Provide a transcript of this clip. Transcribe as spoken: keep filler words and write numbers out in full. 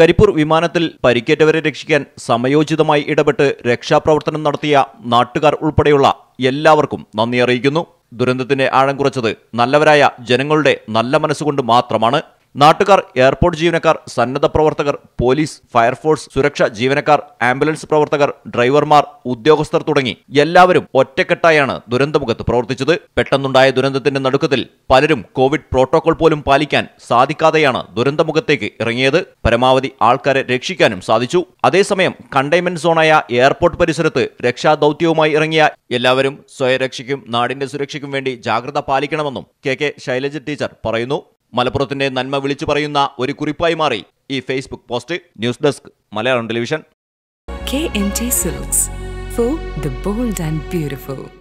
കരിപ്പൂർ വിമാനത്തിൽ പരിക്കേറ്റവരെ രക്ഷിക്കാൻ സമയോചിതമായി ഇടപെട്ട് രക്ഷാപ്രവർത്തനം നടത്തിയ നാട്ടുകാർ ഉൾപ്പെടെയുള്ള എല്ലാവർക്കും നന്ദി അറിയിക്കുന്നു. ദുരന്തത്തിന്റെ ആഴം കുറച്ചത് നല്ലവരായ ജനങ്ങളുടെ നല്ല മനസ്സുകൊണ്ട് മാത്രമാണ്. നാട്ടുകാർ, എയർപോർട്ട് ജീവനക്കാർ, സന്നദ്ധ പ്രവർത്തകർ, പോലീസ്, ഫയർഫോഴ്സ്, സുരക്ഷാ ജീവനക്കാർ, ആംബുലൻസ് പ്രവർത്തകർ, ഡ്രൈവർമാർ, ഉദ്യോഗസ്ഥർ തുടങ്ങി എല്ലാവരും ഒറ്റക്കെട്ടായാണ് ദുരന്തമുഖത്ത് പ്രവർത്തിച്ചത്. പെട്ടെന്നുണ്ടായ ദുരന്തത്തിന്റെ നടുക്കത്തിൽ പലരും കോവിഡ് പ്രോട്ടോകോൾ പോലും പാലിക്കാൻ സാധിക്കാതെയാണ് ദുരന്തമുഖത്തേക്ക് ഇറങ്ങിയത്. പരമാവധി ആൾക്കാരെ രക്ഷിക്കാനും സാധിച്ചു. അതേസമയം കണ്ടെയ്ൻമെന്റ് സോണായ എയർപോർട്ട് പരിസരത്ത് രക്ഷാദൌത്യവുമായി ഇറങ്ങിയ എല്ലാവരും സ്വയരക്ഷയ്ക്കും നാടിന്റെ സുരക്ഷയ്ക്കും വേണ്ടി ജാഗ്രത പാലിക്കണമെന്നും കെ കെ ശൈലജ ടീച്ചർ പറയുന്നു. മലപ്പുറത്തിന്റെ നന്മ വിളിച്ചു പറയുന്ന ഒരു കുറിപ്പായി മാറി ഈ Facebook post. News desk, Malayalam television.